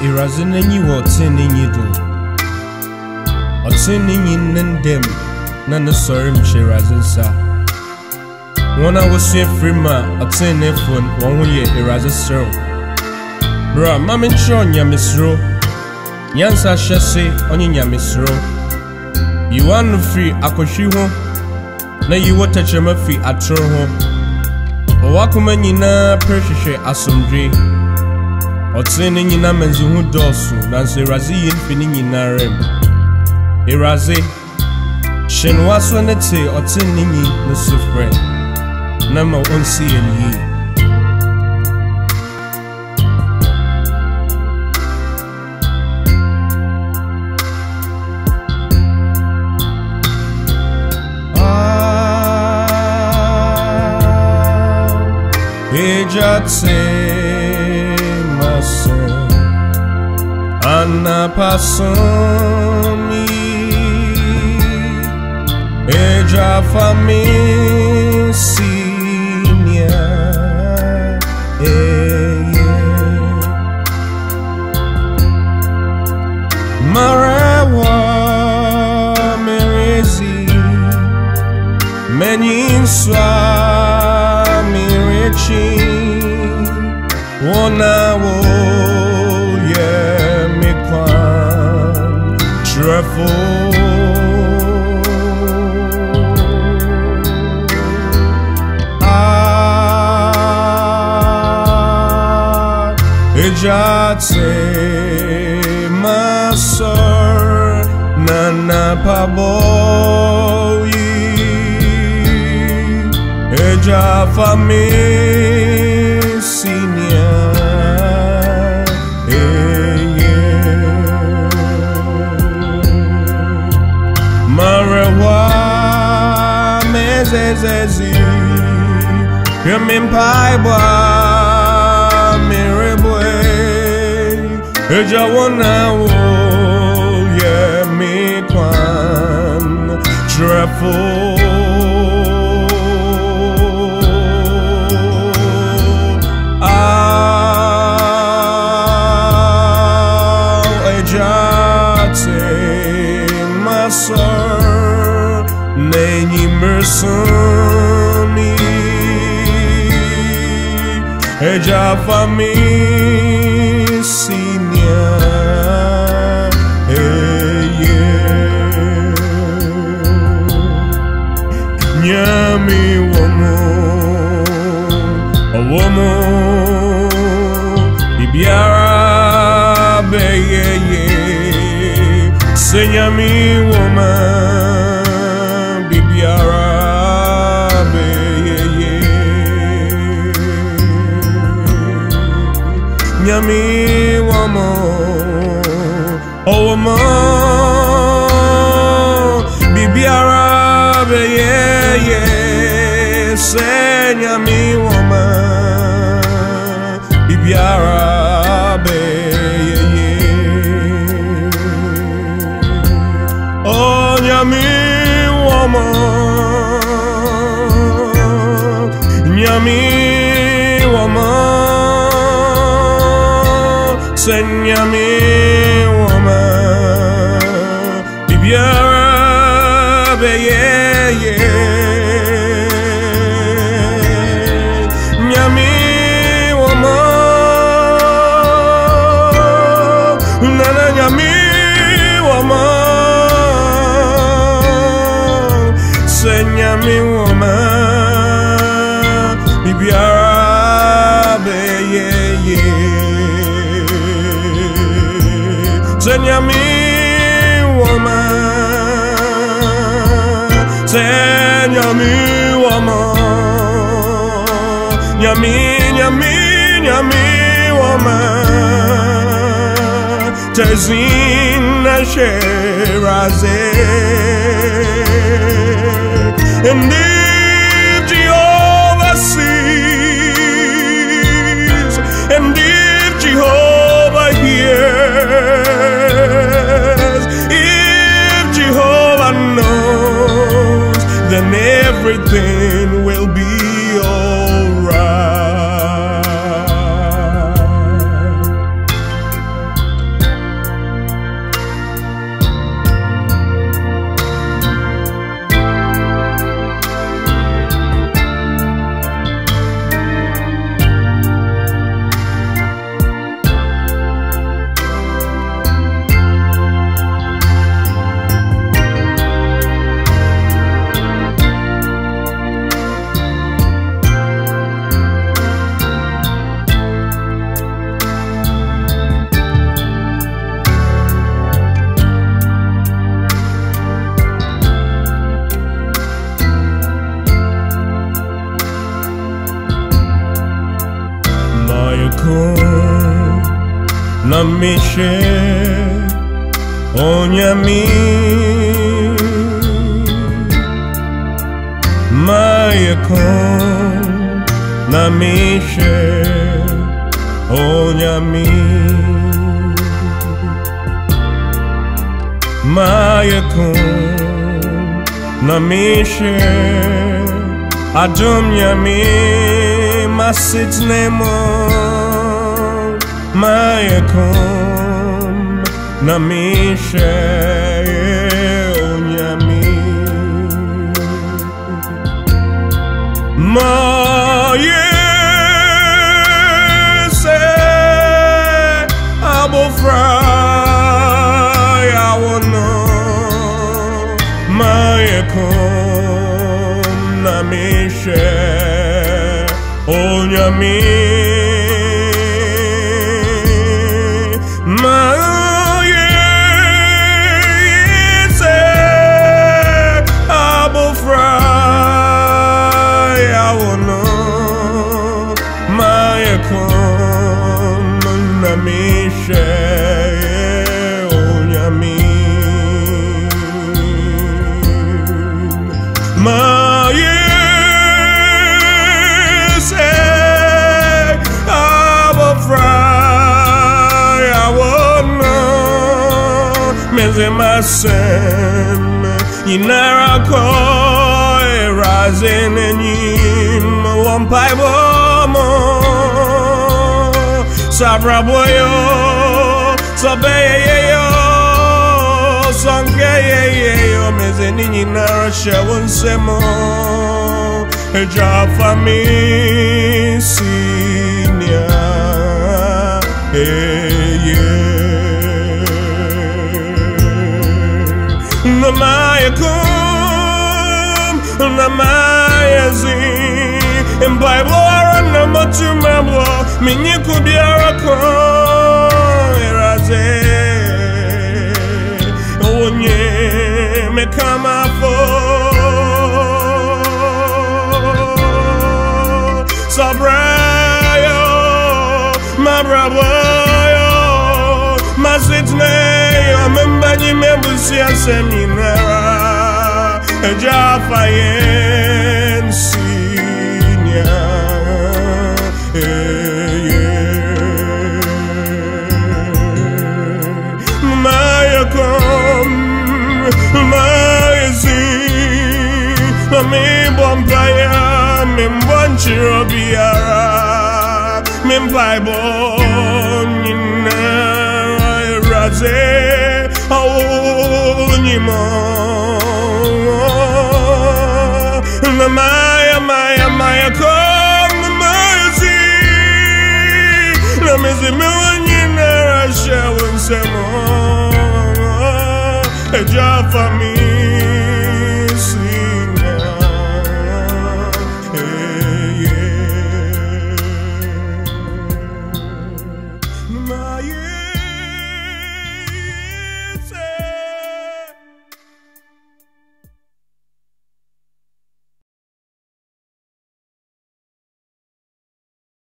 Irazin and you are turning you do. Or turning in and them, none of sorry, Shirazin, sir. 1 hour sweet free man, a turn a phone, 1 year, Irazin, sir. Bra, mamma, chon, yamisro. Yansa chasse, on yamisro. You are no free, I could shoot home. Now you will touch your murphy at your home. Or walk a man in a precious assembly. Or turning in a man's who does, Nancy Razi in Finning in a rem. Erazi Shen was one at tea or turning in the suffering. Number 1 CME. Ah, Ejatse. Anna Passomi Eja Fami Sinia Marawa Merezi Menin Swami Richi Wonawo ah, Ejate Masor Nana Paboyi Ejafami Sinia. Zezi, Yamin Paiba, Mirabwe, Ejawana, Yami Kwan, Trefo. Ah, Ejate, Masor, Neni Merson. Eja fami sinia eye nyami womo ibiara beyeye senyami woman. Yummy woman, oh woman, baby Arabe, yeah yeah. Say yummy woman, baby Arabe, yeah yeah. Oh yummy woman, yummy woman. Senya me woman, Bibiara be yeah yeah. Nyami woman, nana nyami woman, senya me woman, Bibiara be yeah yeah. Send your me woman, your mean, your mean, your me woman. Tazin a sheraze, and if Jehovah sees, and if Jehovah hears, if Jehovah knows. Then everything will be alright. היקום למי שעון ימים מה יקום למי שעון ימים מה יקום למי שעדום ימים Masits nemo, mayakom namishe onyami, mayese abofray awono, mayakom namishe. Onyami Mayese Abofray Awono Mayakon Namishe Onyami Mayese Masen inara koi razen enim wampai bomo sabra boyo sabeyeyo sangeyeyo mezenini nara shawon semo eja fami sinya Namayakum, Namayazi, and by war number two, Mambo, Minikubiarako, Eraze, Onye, Mekamafo, Sabrayo, Mabraboyo, Masitne. Mambani membusi aseminera Jafa yensinya Mayakom Mayezi Mimbompaya Mimbonchiro biara Mimbaibon Inera Eraze Maya, Maya, Maya, come the mercy. Let me see me when you never show and say more. A job for me.